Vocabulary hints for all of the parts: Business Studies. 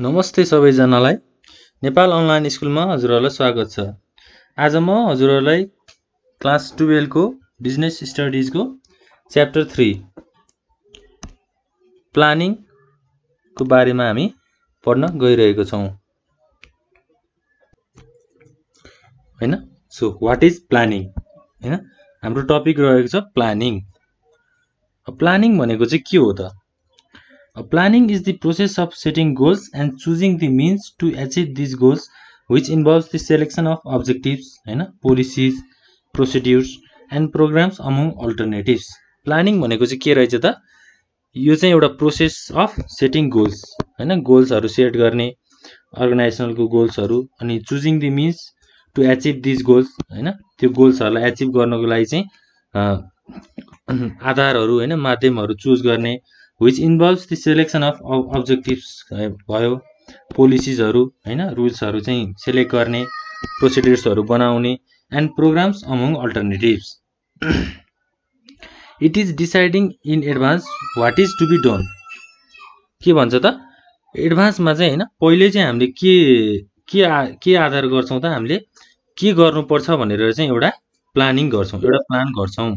नमस्ते सबैजनालाई, नेपाल अनलाइन स्कुलमा हजुरहरूलाई स्वागत छ। आज म हजुरहरूलाई क्लास 12 को बिजनेस स्टडीज को चैप्टर 3 प्लानिङ को बारेमा हामी पढ्न गइरहेको छौं, हैन। सो व्हाट इज प्लानिङ, हैन, हाम्रो टपिक रहेको छ प्लानिङ। प्लानिङ भनेको चाहिँ के हो त? Planning is the process of setting goals and choosing the means to achieve these goals, which involves the selection of objectives, policies, procedures and programs among alternatives. Planning भनेको चाहिँ के रहेछ त? यो चाहिँ एउटा प्रोसेस अफ सेटिङ गोल्स, हैन, गोल्सहरु set गर्ने, अर्गनाइजेसनलको गोल्सहरु, अनि choosing the means to achieve these goals, हैन, त्यो गोल्सहरुलाई एचिभ गर्नको लागि चाहिँ आधारहरु, हैन, माध्यमहरु चुज गर्ने, which involves the selection of objectives भयो, पोलिसिजहरु, हैन, रुल्सहरु चाहिँ सिलेक्ट गर्ने, प्रोसिडर्सहरु बनाउने and programs among alternatives. It is deciding in advance what is to be done. के भन्छ त? एडभान्समा चाहिँ, हैन, पहिले चाहिँ हामीले के आधार गर्छौं त? हामीले के गर्नुपर्छ भनेर चाहिँ एउटा प्लानिङ गर्छौं, एउटा प्लान गर्छौं।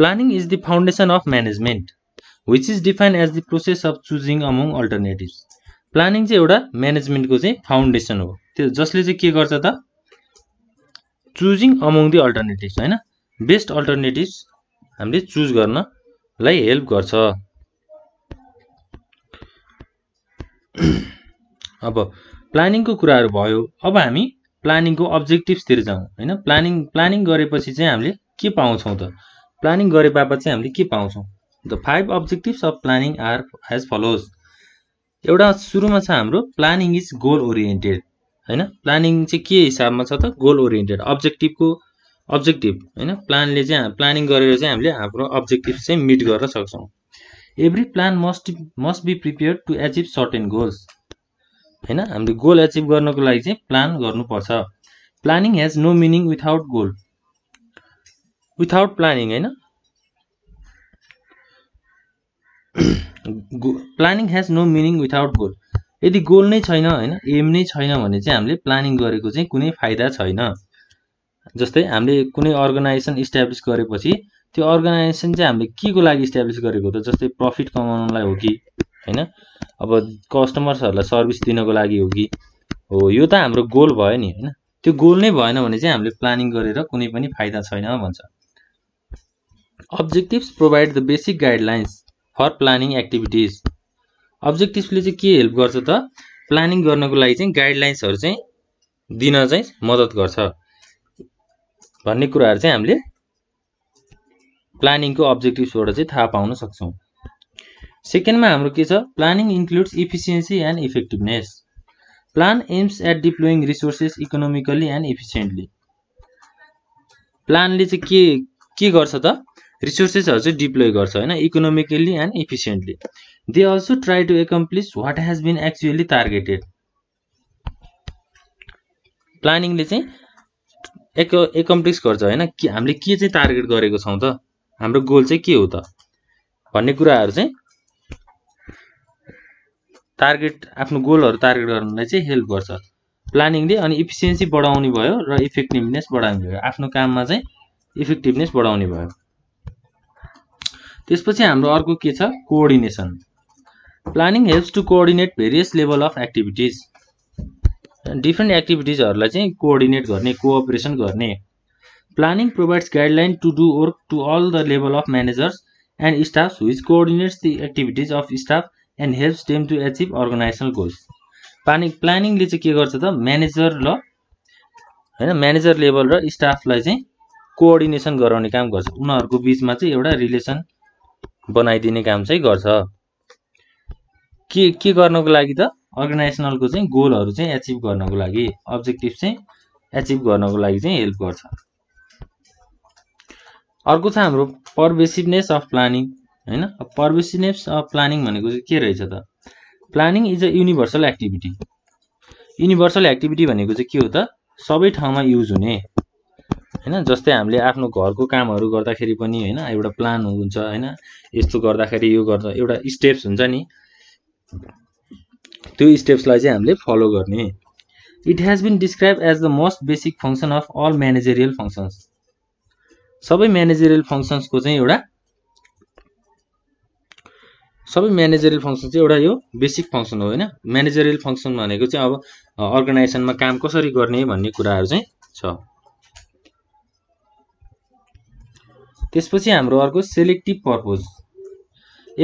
Planning is the foundation of management, which is defined as the process of choosing among alternatives. Planning चाहिँ एउटा management को चाहिँ foundation हो, त्यो जसले चाहिँ के गर्छ त? Choosing among the alternatives, हैन, बेस्ट alternatives हामीले चुज गर्नलाई हेल्प गर्छ। अब planning को कुराहरु भयो, अब हामी planning को objectives तिर जाउँ, हैन। planning गरेपछि चाहिँ हामीले के पाउँछौँ त? प्लानिङ गरे बापत चाहिँ हामीले के पाउँछौँ? The 5 objectives of planning are as follows. एउटा सुरुमा छ हाम्रो प्लानिङ इज गोल ओरिएन्टेड, हैन। प्लानिङ चाहिँ के हिसाबमा छ त? Goal oriented. अब्जेक्टिभको अब्जेक्टिभ, हैन, प्लानले चाहिँ प्लानिङ गरेर चाहिँ हामीले हाम्रो अब्जेक्टिभ चाहिँ मिट गर्न सक्छौँ। Every plan must be prepared to achieve certain goals, हैन, हामीले गोल एचिभ गर्नको लागि चाहिँ प्लान गर्नुपर्छ। Planning has no meaning without goal, without planning, हैन। Planning has no meaning without goal. यदि गोल नै छैन, हैन, एम नै छैन भने चाहिँ हामीले प्लानिङ गरेको चाहिँ कुनै फाइदा छैन। जस्तै हामीले कुनै अर्गनाइजेसन इस्ट्याब्लिस गरेपछि त्यो अर्गनाइजेसन चाहिँ हामीले केको लागि इस्ट्याब्लिस गरेको त? जस्तै प्रफिट कमाउनलाई हो कि, हैन, अब कस्टमर्सहरुलाई सर्भिस दिनको लागि हो कि, हो, यो त हाम्रो गोल भयो नि, हैन। त्यो गोल नै भएन भने चाहिँ हामीले प्लानिङ गरेर कुनै पनि फाइदा छैन भन्छ। Objectives provide the basic guidelines for planning activities. अब्जेक्टिभ्सले चाहिँ के हेल्प गर्छ त? प्लानिङ गर्नको लागि चाहिँ गाइडलाइन्सहरु चाहिँ दिन चाहिँ मद्दत गर्छ भन्ने कुराहरु चाहिँ हामीले प्लानिङको अब्जेक्टिभ्सबाट चाहिँ थाहा पाउन सक्छौं। सेकेन्डमा हाम्रो के छ? Planning includes efficiency and effectiveness. Plan aims at deploying resources economically and efficiently. प्लानले चाहिँ के गर्छ त? रिसोर्सेसहरु चाहिँ डिप्लोय गर्छ, हैन, economically and efficiently. They also try to accomplish what has been actually targeted. प्लानिङले चाहिँ एकम्प्लिस गर्छ, हैन, हामीले के चाहिँ टार्गेट गरेको छौँ त? हाम्रो गोल चाहिँ के हो त? भन्ने कुराहरु चाहिँ टार्गेट, आफ्नो गोलहरु टार्गेट गर्नलाई चाहिँ हेल्प गर्छ प्लानिङले। अनि इफिसिएन्सी बढाउने भयो र इफेक्टिभनेस बढाउने भयो, आफ्नो काममा चाहिँ इफेक्टिभनेस बढाउने भयो। त्यसपछि हाम्रो अर्को के छ? Coordination. Planning helps to coordinate various level of activities. Different एक्टिभिटिजहरुलाई चाहिँ कोअर्डिनेट गर्ने, कोअपरेसन गर्ने। Planning provides guideline to do work to all the level of managers and staff which coordinates the activities of staff and helps them to achieve organizational goals. प्लानिङले चाहिँ के गर्छ त? Manager ल, हैन, म्यानेजर लेभल र स्टाफलाई चाहिँ कोअर्डिनेसन गराउने काम गर्छ, उनीहरूको बीचमा चाहिँ एउटा रिलेसन बनाइदिने काम चाहिँ गर्छ। के गर्नको लागि त? अर्गनाइजेसनलको चाहिँ गोलहरु चाहिँ एचिभ गर्नको लागि, अब्जेक्टिभ चाहिँ एचिभ गर्नको लागि चाहिँ हेल्प गर्छ। अर्को छ हाम्रो पर्वेसिभनेस अफ प्लानिङ, हैन। पर्वेसिभनेस अफ प्लानिङ भनेको चाहिँ के रहेछ त? Planning is a universal activity. Universal activity भनेको चाहिँ के हो त? सबै ठाउँमा युज हुने, हैन जस्तै हामीले आफ्नो घरको कामहरु गर्दाखेरि पनि हैन एउटा प्लान हुन्छ हैन यस्तो गर्दाखेरि यो गर्दा एउटा स्टेप्स हुन्छ नि त्यो स्टेप्सलाई चाहिँ हामीले फलो गर्ने। It has been describe as the most basic function of all managerial functions सबै मैनेजरियल फंक्शन चाहिँ एउटा यो बेसिक फंक्शन हो हैन। मैनेजरियल फंक्शन भनेको चाहिँ अब अर्गनाइजेसनमा काम कसरी गर्ने भन्ने कुराहरु चाहिँ छ। त्यसपछि हाम्रो अर्को selective purpose.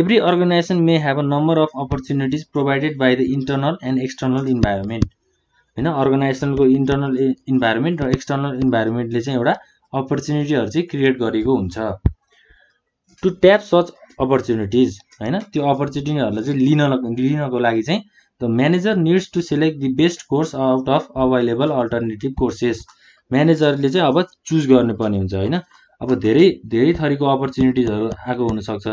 Every organization may have a number of opportunities provided by the internal and external environment हैन। अर्गनाइजेसनको इन्टर्नल इन्भाइरोमेन्ट र एक्सटर्नल इन्भाइरोमेन्टले चाहिँ एउटा अपर्च्युनिटीहरु चाहिँ क्रिएट गरेको हुन्छ। टु ट्याप सच अपर्च्युनिटीज हैन त्यो अपर्च्युनिटीहरुलाई चाहिँ लिनको लागि चाहिँ the manager needs to select the best course out of available alternative courses. म्यानेजरले चाहिँ अब चुज गर्नुपर्ने हुन्छ हैन। अब धेरै थरीको अपर्च्युनिटीजहरु आको हुन सक्छ।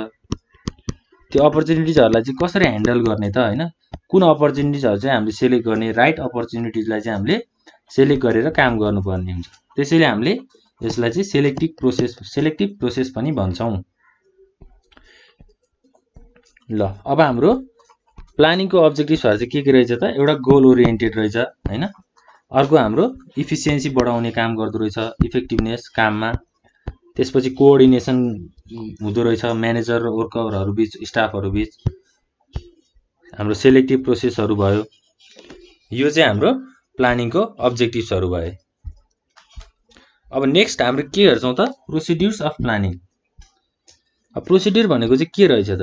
त्यो अपर्च्युनिटीजहरुलाई चाहिँ कसरी ह्यान्डल गर्ने त हैन। कुन अपर्च्युनिटीजहरु चाहिँ हामीले सिलेक्ट गर्ने राइट अपर्च्युनिटीजलाई चाहिँ हामीले सिलेक्ट गरेर काम गर्नुपर्ने हुन्छ। त्यसैले हामीले यसलाई चाहिँ सेलेक्टिभ प्रोसेस पनि भन्छौं। ल अब हाम्रो प्लानिङको अब्जेक्टिभ्सहरु चाहिँ के रहेछ त एउटा गोल ओरिएन्टेड रहेछ हैन। अर्को हाम्रो इफिसिएन्सी बढाउने काम गर्दो रहेछ इफेक्टिभनेस काममा। त्यसपछि कोअर्डिनेसन हुँदो रहेछ म्यानेजर र वर्करहरु बीच स्टाफहरु बीच। हाम्रो सेलेक्टिभ प्रोसेसहरु भयो। यो चाहिँ हाम्रो प्लानिङको अब्जेक्टिभ्सहरु भए। अब नेक्स्ट हाम्रो के हेर्छौं त प्रोसिड्युर्स अफ प्लानिङ। अब प्रोसिड्युर भनेको चाहिँ के रहेछ त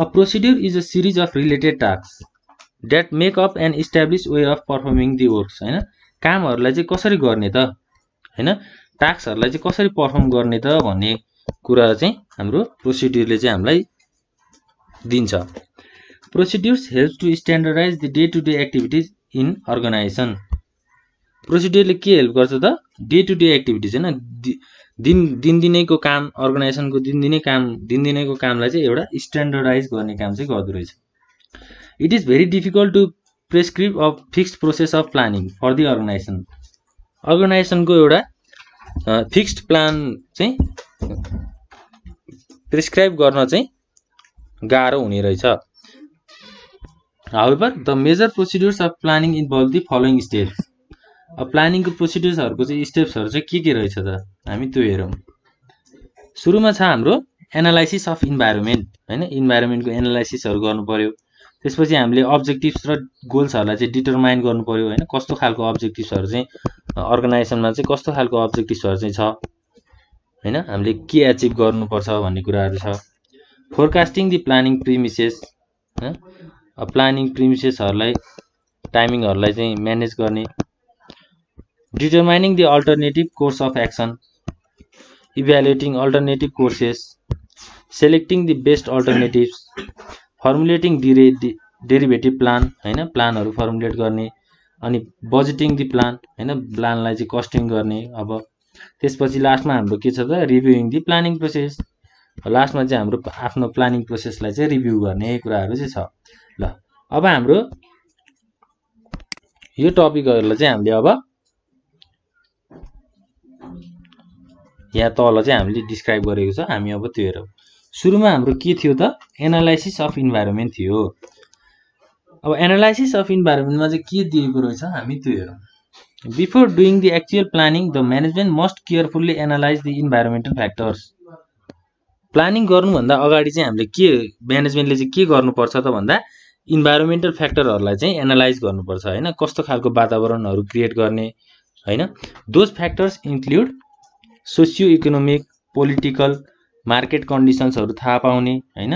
a procedure is a series of related task that make up an establish way of performing the works हैन। कामहरुलाई चाहिँ कसरी गर्ने त हैन टास्कहरुलाई चाहिँ कसरी परफॉर्म गर्ने त भन्ने कुरा चाहिँ हाम्रो प्रोसिड्युरले चाहिँ हामीलाई दिन्छ। Procedures help to standardize the day to day activities in organization. प्रोसिड्युरले के हेल्प गर्छ त डे टु डे एक्टिभिटीज हैन दिनदिनैको काम अर्गनाइजेसनको दिनदिनैको कामलाई चाहिँ एउटा स्ट्यान्डर्डाइज गर्ने काम चाहिँ गर्दो रहेछ। It is very difficult to prescribe a fixed process of planning for the organization. अर्गनाइजेसनको एउटा फिक्स्ड प्लान चाहिँ प्रिस्क्राइब गर्न चाहिँ गाह्रो हुने रहेछ। However the major procedures of planning involve the following steps. अब प्लानिङको प्रोसिड्युर्सहरुको चाहिँ स्टेप्सहरु चाहिँ के रहेछ त हामी त्यो हेरौं। सुरुमा छ हाम्रो एनालाइसिस अफ इन्भाइरोमेन्ट हैन। इन्भाइरोमेन्टको एनालाइसिसहरु गर्नु पर्यो। त्यसपछि हामीले अब्जेक्टिभ्स र गोल्सहरुलाई चाहिँ डिटरमाइन गर्नु पर्यो हैन। कस्तो खालको अब्जेक्टिभ्सहरु चाहिँ अर्गनाइजेसनमा चाहिँ कस्तो खालको अब्जेक्टिभ्सहरु चाहिँ छ हैन हामीले के अचिभ गर्नुपर्छ भन्ने कुराहरु छ। फोरकास्टिङ द प्लानिङ प्रिमिसेस हैन। अब प्लानिङ प्रिमिसेसहरुलाई टाइमिङहरुलाई चाहिँ म्यानेज गर्ने। Determining the alternative course of action. Evaluating alternative courses. Selecting the best alternatives. Formulating derivative plan हैन प्लानहरु फर्मुलेट गर्ने। अनि बजेटिङ द प्लान हैन प्लानलाई चाहिँ कस्टिङ गर्ने। अब त्यसपछि लास्टमा हाम्रो के छ त रिभ्युइङ द प्लानिङ प्रोसेस। लास्टमा चाहिँ हाम्रो आफ्नो प्लानिङ प्रोसेसलाई चाहिँ रिभ्यु गर्ने कुराहरु चाहिँ छ। ल अब हाम्रो यो टपिकहरुलाई चाहिँ हामीले अब यहाँ तल चाहिँ हामीले डिस्क्राइब गरेको छ। हामी अब त्यो हेरौं। सुरुमा हाम्रो के थियो त एनालाइसिस अफ इन्भाइरोमेन्ट थियो। अब एनालाइसिस अफ इन्भाइरोमेन्टमा चाहिँ के दिएको रहेछ हामी त्यो हेरौं। Before doing the actual planning the management must carefully analyse the environmental factors. Planning गर्नुभन्दा अगाडि चाहिँ हामीले के म्यानेजमेन्टले चाहिँ के गर्नुपर्छ त भन्दा इन्भाइरोमेन्टल फ्याक्टरहरुलाई चाहिँ एनालाइज गर्नुपर्छ हैन। कस्तो खालको वातावरणहरु क्रिएट गर्ने हैन। Those factors include socio economic political market कन्डिसन्सहरु थाहा पाउने हैन।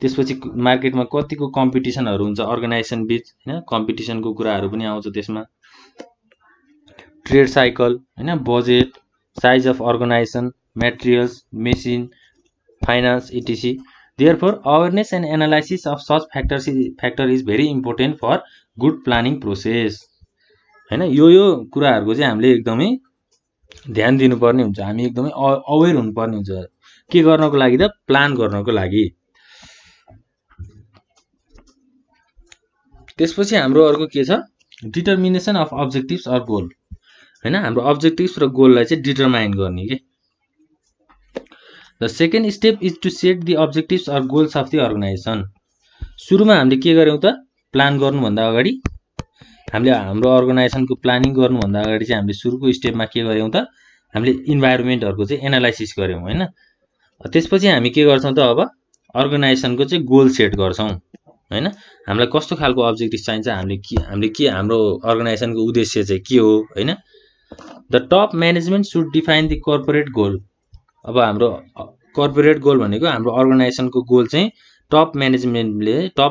त्यसपछि मार्केटमा कतिको कम्पिटिसनहरु हुन्छ अर्गनाइजेसन बीच हैन कम्पिटिसनको कुराहरु पनि आउँछ त्यसमा। ट्रेड साइकल हैन budget size of organisation materials machine finance etc.. Therefore awareness and analysis of such factor is very important for good planning process हैन। यो कुराहरुको चाहिँ हामीले एकदमै ध्यान दिनुपर्ने हुन्छ। हामी एकदमै अवेयर हुनुपर्ने हुन्छ के गर्नको लागि त प्लान गर्नको लागि। त्यसपछि हाम्रो अर्को के छ determination of objectives or goal. हैन हाम्रो अब्जेक्टिभ्स र गोललाई चाहिँ डिटरमाइन गर्ने के। The second step is to set the objectives or goals of the organisation. सुरुमा हामीले के गर्यौं त प्लान गर्नुभन्दा अगाडि हामीले हाम्रो अर्गनाइजेसनको प्लानिङ गर्नुभन्दा अगाडि चाहिँ हामीले सुरुको स्टेपमा के गर्यौं त हामीले इन्भाइरोमेन्टहरुको चाहिँ एनालाइसिस गर्यौं हैन। त्यसपछि हामी के गर्छौं त अब अर्गनाइजेसनको चाहिँ गोल सेट गर्छौं हैन। हामीलाई कस्तो खालको अब्जेक्टिभ चाहिन्छ, हामीले के हाम्रो अर्गनाइजेसनको उद्देश्य चाहिँ के हो हैन। The top management should define the corporate goal. अब हाम्रो कर्पोरेट गोल भनेको हाम्रो अर्गनाइजेसनको गोल चाहिँ टप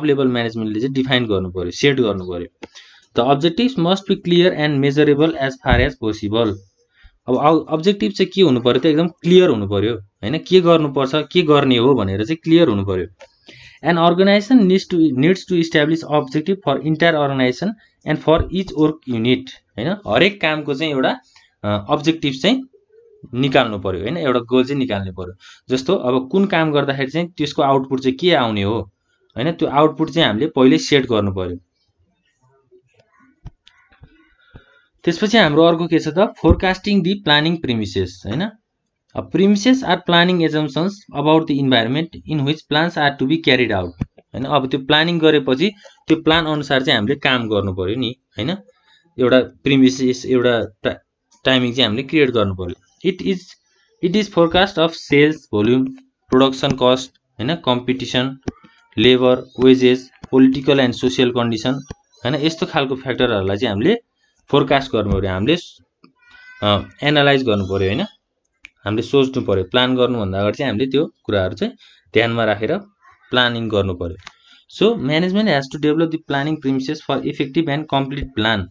लेभल म्यानेजमेन्टले चाहिँ डिफाइन गर्नु पर्यो, सेट गर्नु पर्यो। The objectives must be clear and measurable as far as possible. अब अब्जेक्टिभ चाहिँ के हुनु पर्यो त एकदम क्लियर हुनु पर्यो हैन, के गर्नुपर्छ के गर्ने हो भनेर चाहिँ क्लियर हुनु पर्यो। An organisation needs to establish objective for entire organisation and for each work unit हैन। हरेक कामको चाहिँ एउटा अब्जेक्टिभ चाहिँ निकाल्नु पर्यो हैन, एउटा गोल चाहिँ निकाल्नु पर्यो। जस्तो अब कुन काम गर्दाखेरि चाहिँ त्यसको आउटपुट चाहिँ के आउने हो हैन, त्यो आउटपुट चाहिँ हामीले पहिले सेट गर्नु पर्यो। त्यसपछि हाम्रो अर्को के छ त फोरकास्टिङ द प्लानिङ प्रिमिसेस हैन। Premises are planning assumptions about the environment in which plans are to be carried out हैन। अब त्यो प्लानिङ गरेपछि त्यो प्लान अनुसार चाहिँ हामीले काम गर्नु पर्यो नि हैन। एउटा प्रिमिसेस एउटा टाइमिङ चाहिँ हामीले क्रिएट गर्नु पर्यो। It is forecast of sales volume, production cost हैन, competition, labour, wages, political and social condition हैन। यस्तो खालको फ्याक्टरहरुलाई चाहिँ हामीले फोरकास्ट गर्नु पर्यो, हामीले एनालाइज गर्नु पर्यो हैन, हामीले सोच्नु पर्यो। प्लान गर्नुभन्दा अगाडि चाहिँ हामीले त्यो कुराहरु चाहिँ ध्यानमा राखेर प्लानिङ गर्नु पर्यो। So management has to develop the planning premises for effective and complete plan.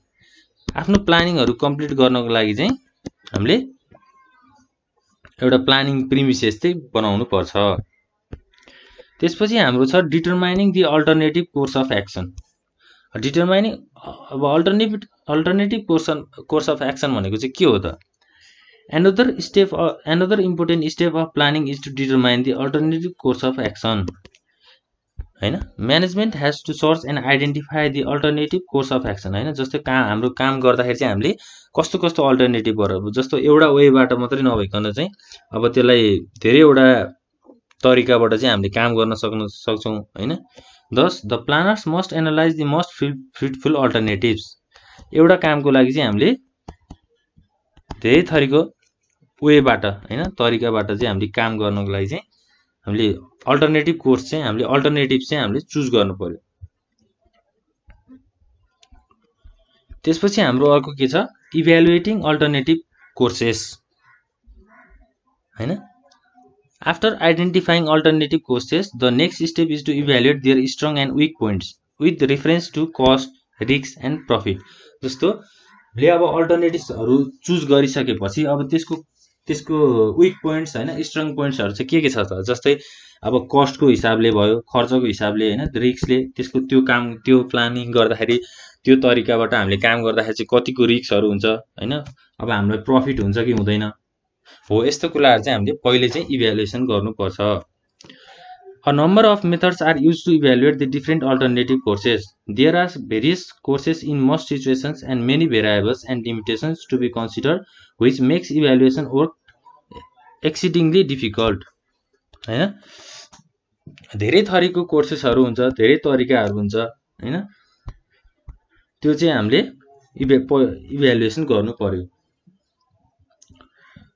आफ्नो प्लानिङहरु कम्प्लिट गर्नको लागि चाहिँ हामीले एउटा प्लानिङ प्रिमिसेस चाहिँ बनाउनु पर्छ। त्यसपछि हाम्रो छ determining the alternative course of action. Determining अब अल्टरनेटिभ कोर्स अफ एक्सन भनेको चाहिँ के हो त। Another important step of planning is to determine the alternative course of action हैन। Management has to search and identify the alternative course of action हैन। जस्तो हाम्रो काम गर्दाखेरि चाहिँ हामीले कस्तो कस्तो अल्टरनेटिभहरु, जस्तो एउटा वेबाट मात्रै नभइकन चाहिँ अब त्यसलाई धेरैवटा तरिकाबाट चाहिँ हामीले काम गर्न सक्छौं हैन। Thus the planners must analyse the most fitful alternatives. एउटा कामको लागि चाहिँ हामीले धेरै थरीको वेबाट हैन तरिकाबाट चाहिँ हामीले काम गर्नको लागि चाहिँ हामीले अल्टरनेटिभ चाहिँ हामीले चुज गर्नु पर्यो। त्यसपछि हाम्रो अर्को के छ इभ्यालुएटिङ अल्टरनेटिभ कोर्सेस हैन। After identifying alternative courses the next step is to evaluate their strong and weak points with reference to cost, risk and profit. जस्तो ले अब अल्टरनेटिभ्सहरु चुज गरिसकेपछि अब त्यसको वीक पोइन्ट्स हैन स्ट्रङ पोइन्ट्सहरु चाहिँ के छ त। जस्तै अब कस्टको हिसाबले भयो, खर्चको हिसाबले हैन, रिस्कले त्यसको त्यो प्लानिङ गर्दाखेरि त्यो तरिकाबाट हामीले काम गर्दाखेरि चाहिँ कतिको रिस्कहरु हुन्छ हैन, अब हामीलाई प्रफिट हुन्छ कि हुँदैन हो, यस्तो कुराहरु चाहिँ हामीले पहिले चाहिँ इभ्यालुएसन गर्नुपर्छ। A number of methods are use to evaluate the different alternative courses. There are various courses in most situations and many variables and limitations to be considered which makes evaluation work exceedingly difficult हैन। धेरै थरीको कोर्सेसहरु हुन्छ, धेरै तरिकाहरु हुन्छ हैन, त्यो चाहिँ हामीले इभ्यालुएसन गर्नु पर्यो।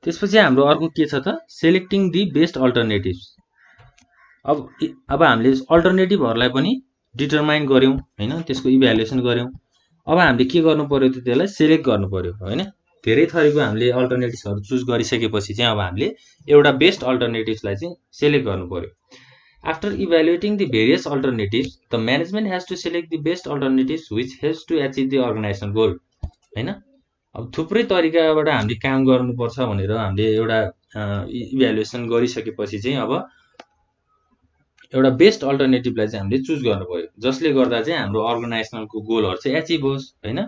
त्यसपछि हाम्रो अर्को के छ त सेलेक्टिङ द बेस्ट अल्टरनेटिभ्स। अब हामीले अल्टरनेटिभहरुलाई पनि डिटरमाइन गर्यौं हैन, त्यसको इभ्यालुएसन गर्यौं। अब हामीले के गर्नु पर्यो त त्यसलाई सेलेक्ट गर्नु पर्यो हैन। धेरै थरीको हामीले अल्टरनेटिभ्सहरु चुज गरिसकेपछि चाहिँ अब हामीले एउटा बेस्ट अल्टरनेटिभ्सलाई चाहिँ सेलेक्ट गर्नु पर्यो। After evaluating the various alternatives the management has to select the best alternatives which helps to achieve the organisation goal हैन। अब थुप्रै तरिकाबाट हामीले काम गर्नुपर्छ भनेर हामीले एउटा इभ्यालुएसन गरिसकेपछि चाहिँ अब एउटा बेस्ट अल्टरनेटिभलाई चाहिँ हामीले चुज गर्नु पर्यो, जसले गर्दा चाहिँ हाम्रो अर्गनाइजेसनको गोलहरु चाहिँ एचिभ होस् हैन,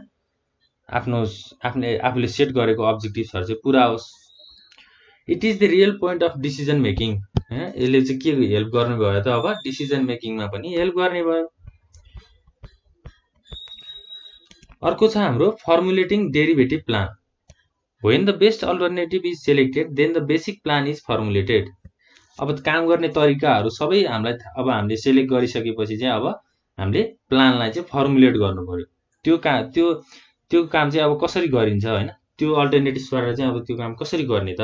आफूले सेट गरेको अब्जेक्टिभ्सहरु चाहिँ पूरा होस्। It is the real point of decision making हैन। यसले चाहिँ के हेल्प गर्ने भयो त अब डिसिजन मेकिङमा पनि हेल्प गर्ने भयो। अर्को छ हाम्रो formulating derivative plan. When the best alternative is selected, then the basic plan is formulated. अब काम गर्ने तरिकाहरू सबै हामीलाई अब हामीले सेलेक्ट गरिसकेपछि चाहिँ अब हामीले प्लानलाई चाहिँ फर्मुलेट गर्नु पर्यो। त्यो काम चाहिँ अब कसरी गरिन्छ हैन, त्यो अल्टरनेटिभ्सबाट चाहिँ अब त्यो काम कसरी गर्ने त।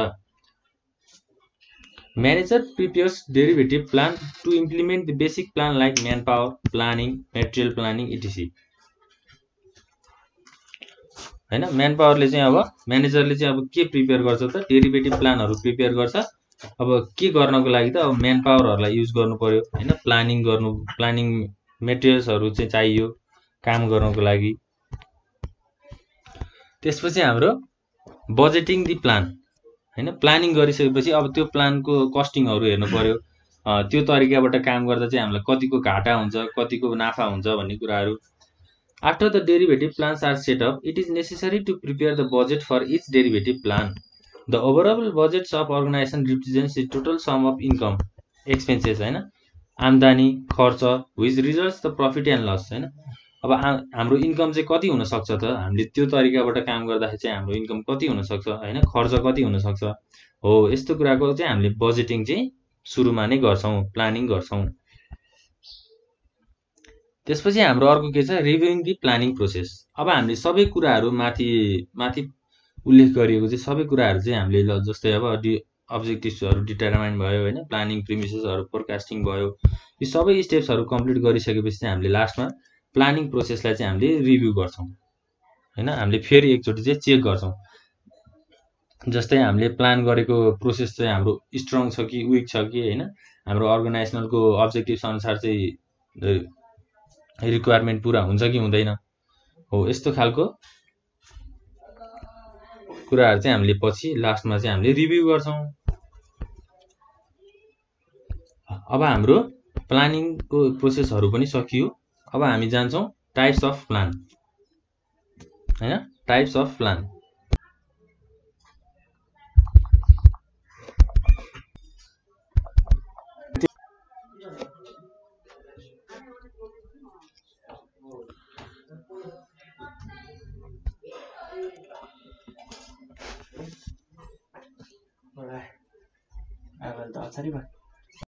Manager prepares derivative plan to implement the basic plan like man power planning, material planning etc. हैन। म्यान पावरले चाहिँ अब म्यानेजरले चाहिँ अब के प्रिपेयर गर्छ त, डेरिभेटिभ प्लानहरु प्रिपेयर गर्छ। अब के गर्नको लागि त अब म्यान पावरहरुलाई युज गर्नु पर्यो हैन, प्लानिङ मेटेरियल्सहरु चाहिँ चाहियो काम गर्नको लागि। त्यसपछि हाम्रो बजेटिङ द प्लान हैन, प्लानिङ गरिसकेपछि अब त्यो प्लानको कस्टिङहरु हेर्नु पर्यो। त्यो तरिकाबाट काम गर्दा चाहिँ हामीलाई कतिको घाटा हुन्छ, कतिको नाफा हुन्छ भन्ने कुराहरु। After the derivative plans are set up, it is necessary to prepare the budget for each derivative plan. The overall budgets of organization represents the total sum of income, expenses है ना, आमदानी, खर्च, which results the profit and loss है ना। अब हाम्रो income चाहिँ कति हुन सक्छ त, हामीले त्यो तरिकाबाट काम गर्दाखेरि चाहिँ हाम्रो इन्कम कति हुन सक्छ हैन, खर्च कति हुन सक्छ हो, यस्तो कुराको चाहिँ हामीले बजेटिङ चाहिँ सुरुमा नै गर्छौं, प्लानिङ गर्छौं। त्यसपछि हाम्रो अर्को के छ, रिभ्युइङ द प्लानिङ प्रोसेस। अब हामीले सबै कुराहरु माथि उल्लेख गरिएको चाहिँ सबै कुराहरु चाहिँ हामीले जस्तै अब अब्जेक्टिभ्सहरु डिटरमाइन भयो हैन, प्लानिङ प्रिमिसेसहरु, फोरकास्टिङ भयो, यो सबै स्टेप्सहरु कम्प्लिट गरिसकेपछि चाहिँ हामीले लास्टमा प्लानिङ प्रोसेसलाई चाहिँ हामीले रिभ्यु गर्छौं हैन, हामीले फेरि एकचोटी चाहिँ चेक गर्छौं। जस्तै हामीले प्लान गरेको प्रोसेस चाहिँ हाम्रो स्ट्रङ छ कि वीक छ कि हैन, हाम्रो अर्गनाइजेसनलको अब्जेक्टिभ्स अनुसार चाहिँ रिक्वायरमेन्ट पूरा हुन्छ कि हुँदैन हो, यस्तो खालको कुराहरु चाहिँ हामीले पछि लास्टमा चाहिँ हामीले रिभ्यु गर्छौं। अब हाम्रो प्लानिङको प्रोसेसहरु पनि सकियो। अब हामी जान्छौं टाइप्स अफ प्लान हैन, types of plan. I will do it.